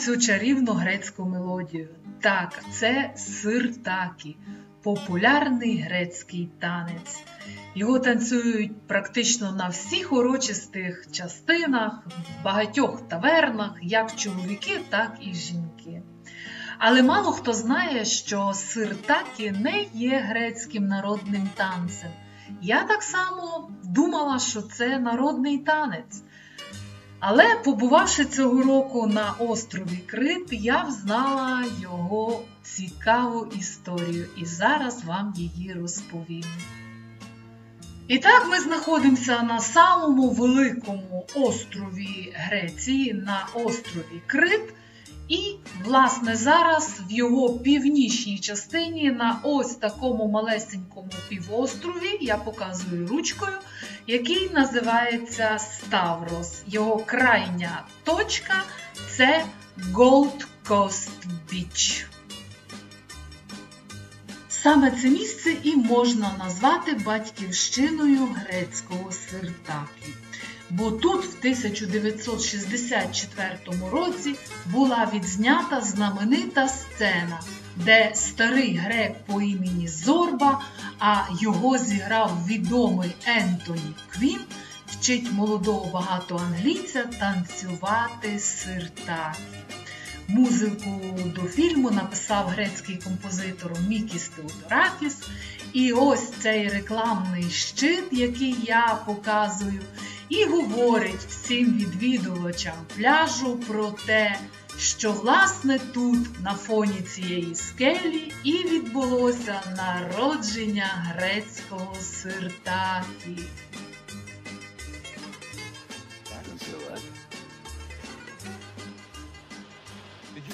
цю чарівну грецьку мелодію. Так, це сиртакі, популярний грецький танець. Його танцюють практично на всіх урочистих частинах, в багатьох тавернах, як чоловіки, так і жінки. Але мало хто знає, що сиртакі не є грецьким народним танцем. Я так само думала, що це народний танець. Але, побувавши цього року на острові Крит, я взнала його цікаву історію, і зараз вам її розповім. І так, ми знаходимося на самому великому острові Греції, на острові Крит, і, власне, зараз в його північній частині, на ось такому малесенькому півострові, я показую ручкою, який називається Ставрос. Його крайня точка – це Gold Coast Beach. Саме це місце і можна назвати батьківщиною грецького сиртакі. Бо тут в 1964 році була відзнята знаменита сцена, де старий грек по імені Зорба, а його зіграв відомий Ентоні Квін, вчить молодого багатоанглійця танцювати сиртакі. Музику до фільму написав грецький композитор Мікіс Теодоракіс. І ось цей рекламний щит, який я показую, і говорить всім відвідувачам пляжу про те, що, власне, тут, на фоні цієї скелі, і відбулося народження грецького сиртакі.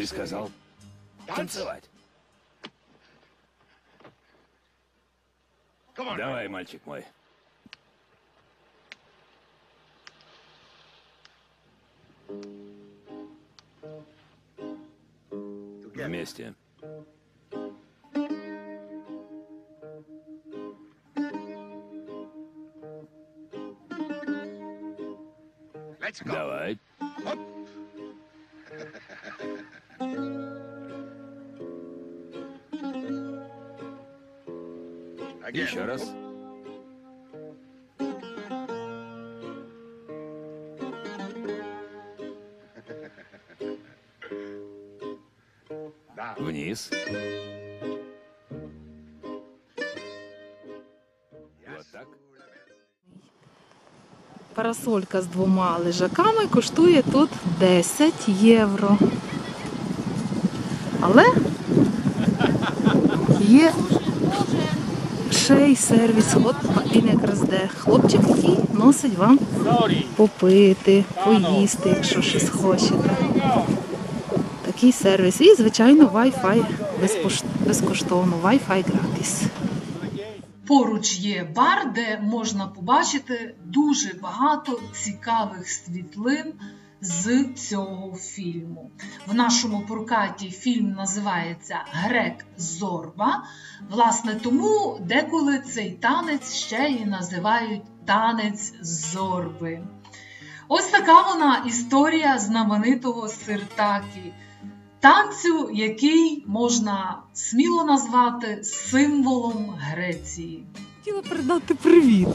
Ты сказал танцевать. Давай, мальчик мой. Вместе. Давай. Еще раз. Вниз. Вот так. Парасолька з двома лежаками коштує тут 10 євро. Але є ще й сервіс «Він якраз де». Хлопчик, який носить вам попити, поїсти, якщо щось хочете. Такий сервіс. І, звичайно, Wi-Fi безкоштовно, Wi-Fi gratis. Поруч є бар, де можна побачити дуже багато цікавих світлин з цього фільму. В нашому прокаті фільм називається «Грек Зорба». Власне, тому деколи цей танець ще і називають «Танець Зорби». Ось така вона історія знаменитого сиртакі. Танцю, який можна сміло назвати символом Греції. Хотіла передати привіт.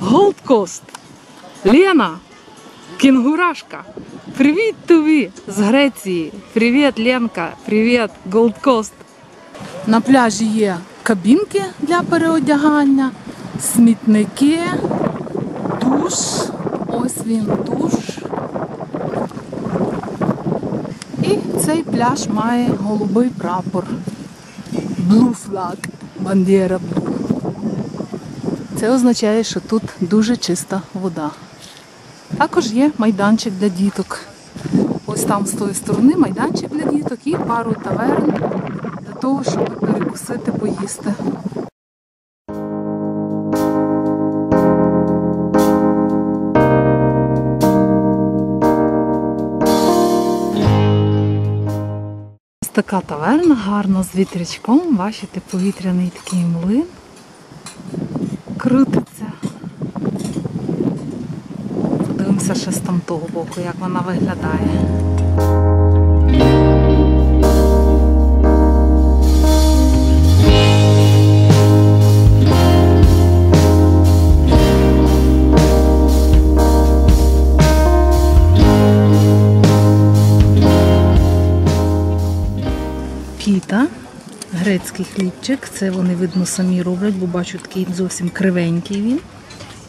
Gold Coast. Лена. Кінгурашка, привіт тобі з Греції, привіт, Ленка, привіт, Gold Coast. На пляжі є кабінки для переодягання, смітники, душ, ось він душ. І цей пляж має голубий прапор, blue flag, бандера blue. Це означає, що тут дуже чиста вода. Також є майданчик для діток. Ось там з тої сторони майданчик для діток і пару таверн для того, щоб перекусити, поїсти. Ось така таверна, гарно з вітрячком, бачите, повітряний такий млин крутиться. подивимося ще з там того боку, як вона виглядає. Піта, грецький хлібчик, це вони, видно, самі роблять, бо бачу такий зовсім кривенький він.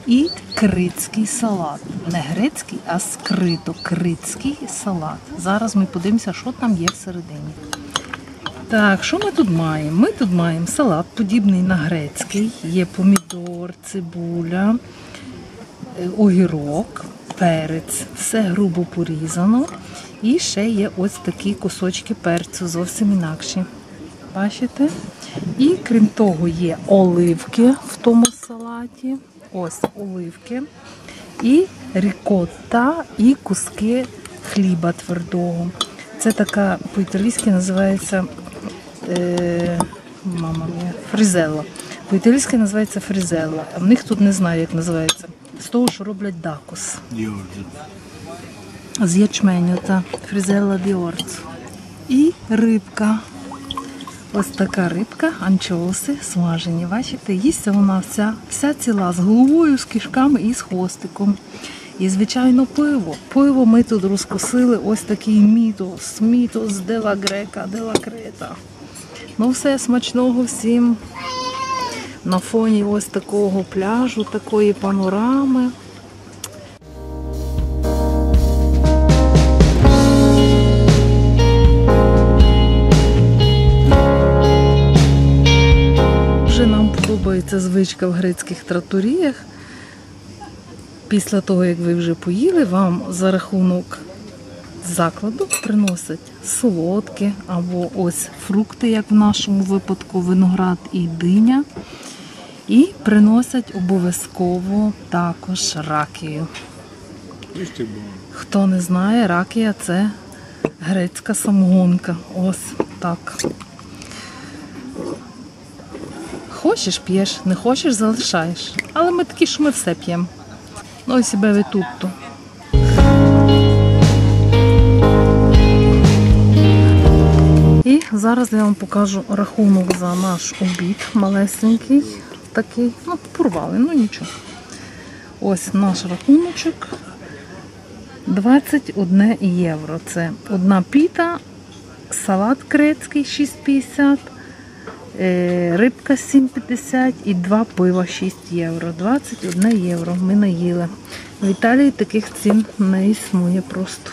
І критський салат. Не грецький, а з криту. Критський салат. Зараз ми подивимося, що там є всередині. Так, що ми тут маємо? Ми тут маємо салат, подібний на грецький. Є помідор, цибуля, огірок, перець. Все грубо порізано. І ще є ось такі кусочки перцю, зовсім інакші. Бачите? І крім того є оливки в тому салаті. Ось оливки, і рікотта, і куски хліба твердого. Це така, по-італійськи називається фризелла. По-італійськи називається фризелла. В них тут не знаю, як називається. З того, що роблять дакус. З ячменю, та фризелла діорцо. І рибка. Ось така рибка, анчоуси смажені, бачите, їсться вона вся ціла, з головою, з кишками і з хвостиком. І, звичайно, пиво. Пиво ми тут розкусили, ось такий мітос дела грека, дела крета. Ну все, смачного всім. На фоні ось такого пляжу, такої панорами. Це звичка в грецьких тратторіях. Після того, як ви вже поїли, вам за рахунок закладу приносять солодкі або ось фрукти, як в нашому випадку виноград і диня. І приносять обов'язково також ракію. Хто не знає, ракія – це грецька самогонка. Ось так. Хочеш – п'єш, не хочеш – залишаєш. Але ми такі, що ми все п'ємо. Ну і себе ви тут-то. І зараз я вам покажу рахунок за наш обід. Малесенький, такий. Ну, порвали, ну нічого. Ось наш рахуночок. 21 євро. Це одна піта, салат грецький 6,50 – рибка 7,50 і 2 пива 6 євро. 21 євро ми наїли. В Італії таких цін не існує просто.